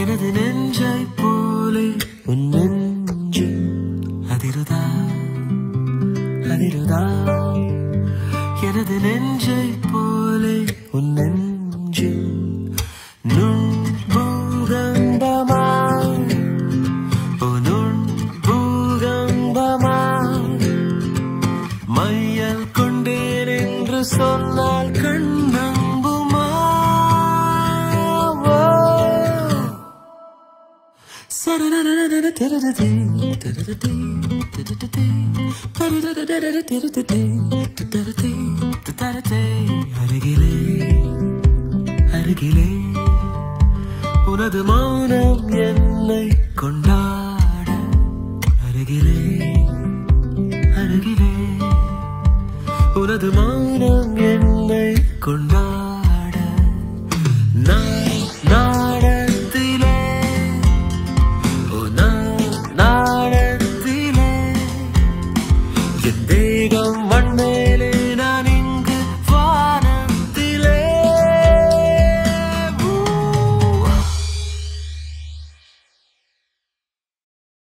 எனது நெஞ்சை போலே உன் நெஞ்சு அதிருதா அதிருதா எனது நெஞ்சை போலே உன் நெஞ்சு நுண்பூகம்பமா மையல் கொண்டேன் என்று சொன்னால் கண் அருகிலே அருகிலே உனது மௌனம் என்னை கொண்டாட அருகிலே அருகிலே உனது மௌனம் என்னை கொண்டாட